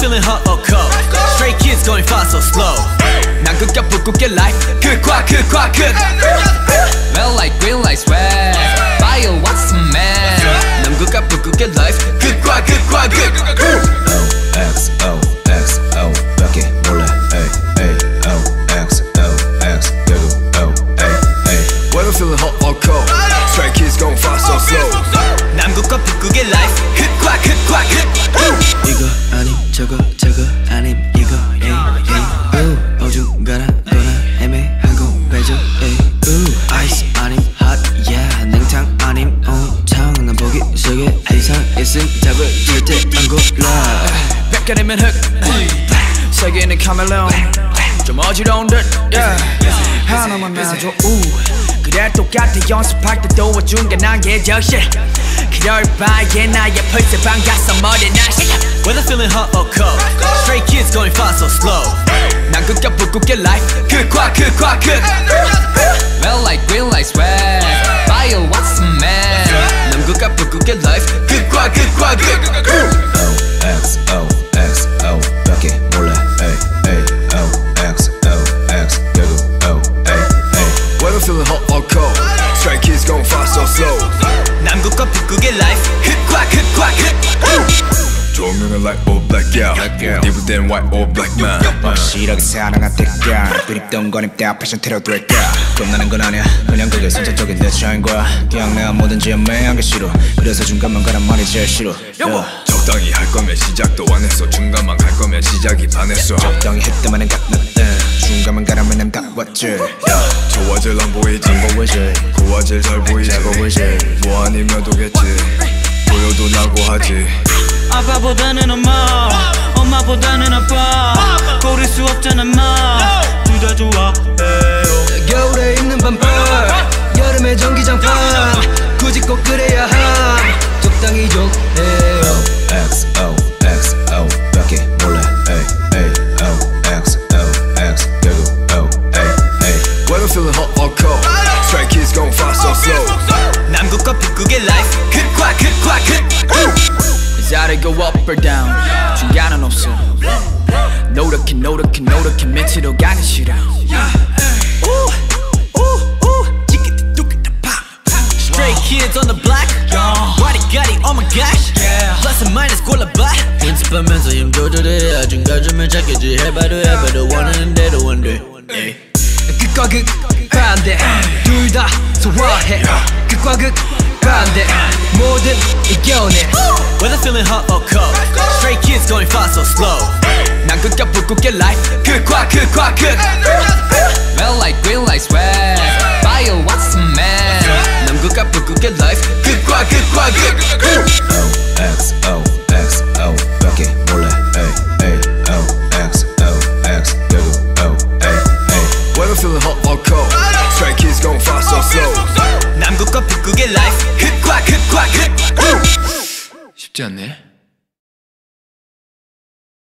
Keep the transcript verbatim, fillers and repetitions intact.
feeling hot or cold. Stray kids going fast or slow. 난 극과 불극의 life. 극과 극과 극. Red light, green light, red. Fire, what's the man? 난 극과 불극의 life. 극과 극과 극. O X O X O 밖에 몰라. O X O X Whether feeling hot or cold. Stray kids going fast or slow. 난 극과 불극의 life. 극과 극과 극. 이거 아님 저거 저거 아님 이거. 어중간한 너나 애매하고 배죠. Ice 아님 hot yeah. 냉탕 아님 온탕. 난 보기 속에 이상 있음 답을 절대 안 골라. 백가리면 흑 세계는 카멜레온. 좀 어지러운 듯 yeah. 하나만 나줘 그래 똑같아 연습할 때 또 어중간한 게 적실. 그럴 바에 나의 벌써 반가서 머리 날 Whether feeling hot or cold. Stray kids going fast or slow. 난 극과 불극의 life. 극과 극과 극. Red light, green light, red. Fire, what's the man? 난 극과 불극의 life. 극과 극과 극. O X O X O 밖에 몰라. O X O X Whether feeling hot or cold. Stray kids going fast or slow. 난 극과 불극의 life. 극과 극과 극. 조명은 light or blackout. Deeper than white or black man. 확실하게 사랑할 때까 비립던 건 입다 패션 테러 될까. 겁나는 건 아니야 그냥 그게 선천적인 내 차인 거야. 그냥 내가 뭐든지 애매한 게 싫어. 그래서 중간만 가란 말이 제일 싫어. 적당히 할 거면 시작도 안 했어. 중간만 갈 거면 시작이 반했어. 적당히 했다마는 갓났다. 중간만 가라면 난 다 왔지. 좋아질 안 보이지 고화질 잘 보이지. 뭐 아니면 도겠지 보여도 나고 하지. 아빠보다는 엄마, 엄마보다는 아빠. 고를 수 없잖아 마. 둘 다 좋아해요. 겨울에 입는 반팔, 여름에 전기장판. 굳이 꼭 그래야 함. 적당히 좀 해요. O X O X O 밖에 몰라. O X O X Whether feeling hot or cold. Stray kids going fast or slow. 남극과 북극의 life. 극과 극과 극. Gotta go up or down. 중간은 없어. 노력해 노력해 노력해 밑으로 가기 싫어. Stray kids on the block. Body got it, oh my gosh. Plus and minus 골라봐. 연습하면서 힘 조절해야 중간점을 찾겠지. 해봐도 해봐도 원하는 대로 안 돼. 극과 극 반대 둘 다 소화해. 극과 극 반대 모든 이겨내. Whether feeling hot or cold. Stray kids going fast or slow. 난 극과 불극의 life. 극과 극과 극. Red light, green light, red. Fire, what's the man? 난 극과 불극의 life. 극과 극과 극. O X O X O 밖에 몰라. O X O X Whether feeling hot or cold. Stray kids going fast or slow. 남극과 북극의 life. 흑과 흑과 흑. 쉽지 않네.